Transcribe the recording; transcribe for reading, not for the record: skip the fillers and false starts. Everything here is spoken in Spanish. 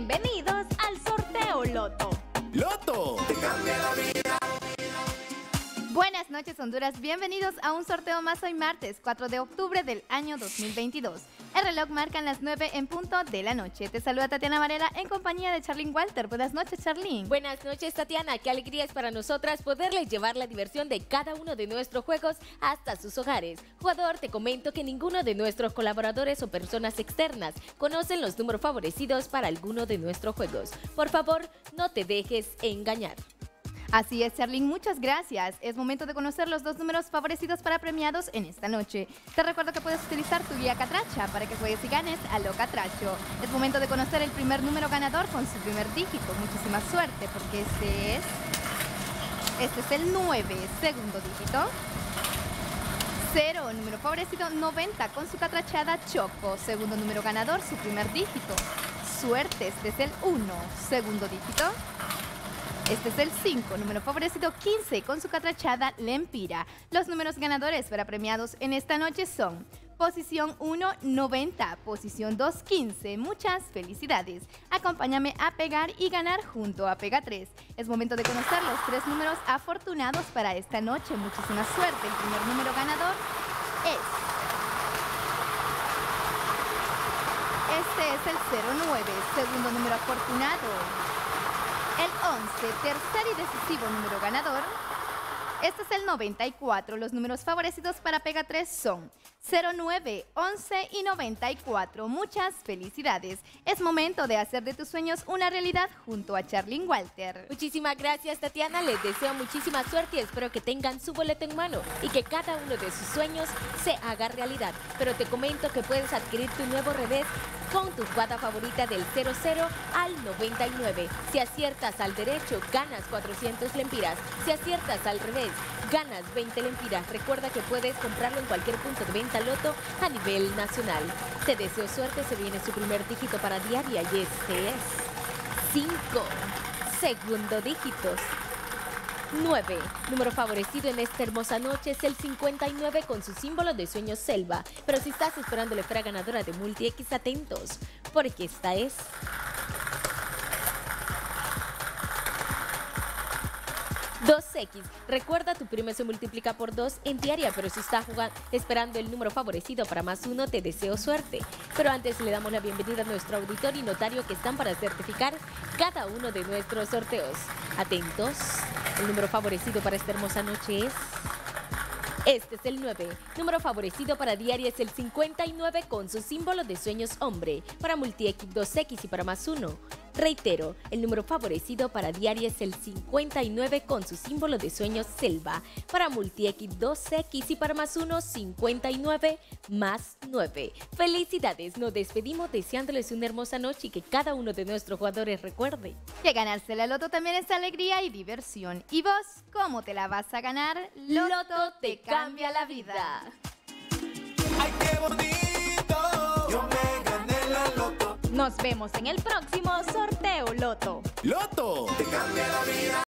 Bienvenidos al sorteo Loto. ¡Loto! ¡Te cambia la vida! Buenas noches, Honduras. Bienvenidos a un sorteo más hoy martes, 4 de octubre del año 2022. El reloj marca las 9 en punto de la noche. Te saluda Tatiana Varela en compañía de Charlene Walter. Buenas noches, Charlene. Buenas noches, Tatiana. Qué alegría es para nosotras poderles llevar la diversión de cada uno de nuestros juegos hasta sus hogares. Jugador, te comento que ninguno de nuestros colaboradores o personas externas conocen los números favorecidos para alguno de nuestros juegos. Por favor, no te dejes engañar. Así es, Sherlin, muchas gracias. Es momento de conocer los dos números favorecidos para premiados en esta noche. Te recuerdo que puedes utilizar tu guía Catracha para que juegues y ganes a lo catracho. Es momento de conocer el primer número ganador con su primer dígito. Muchísima suerte, porque este es el 9, segundo dígito. 0, número favorecido 90 con su catrachada Choco. Segundo número ganador, su primer dígito. Suerte, este es el 1, segundo dígito. Este es el 5, número favorecido 15, con su catrachada Lempira. Los números ganadores para premiados en esta noche son posición 1, 90, posición 2, 15. Muchas felicidades. Acompáñame a pegar y ganar junto a Pega 3. Es momento de conocer los tres números afortunados para esta noche. Muchísima suerte. El primer número ganador es... Este es el 09, segundo número afortunado. El 11, tercer y decisivo número ganador. Este es el 94. Los números favorecidos para Pega 3 son 09, 11 y 94. Muchas felicidades. Es momento de hacer de tus sueños una realidad junto a Charlene Walter. Muchísimas gracias, Tatiana. Les deseo muchísima suerte y espero que tengan su boleto en mano y que cada uno de sus sueños se haga realidad. Pero te comento que puedes adquirir tu nuevo revés con tu jugada favorita del 00 al 99. Si aciertas al derecho, ganas 400 lempiras. Si aciertas al revés, ganas 20 lempiras. Recuerda que puedes comprarlo en cualquier punto de venta Loto a nivel nacional. Te deseo suerte, se viene su primer dígito para diaria y este es 5. Segundo dígitos. 9. Número favorecido en esta hermosa noche es el 59 con su símbolo de sueño selva. Pero si estás esperando la espera ganadora de MultiX, atentos, porque esta es... ...2X. Recuerda, tu premio se multiplica por 2 en diaria, pero si estás esperando el número favorecido para más 1, te deseo suerte. Pero antes le damos la bienvenida a nuestro auditor y notario que están para certificar cada uno de nuestros sorteos. Atentos. El número favorecido para esta hermosa noche es... Este es el 9. Número favorecido para diaria es el 59 con su símbolo de sueños hombre. Para MultiX, 2X y para más 1. Reitero, el número favorecido para diaria es el 59 con su símbolo de sueños selva. Para MultiX, 2X y para más 1, 59 más 9. Felicidades, nos despedimos deseándoles una hermosa noche y que cada uno de nuestros jugadores recuerde que ganarse la Loto también es alegría y diversión. ¿Y vos cómo te la vas a ganar? Loto te cambia la vida. ¡Ay, qué bonito! Yo me gané la Loto. Nos vemos en el próximo sorteo Loto. ¡Loto! ¡Te cambia la vida!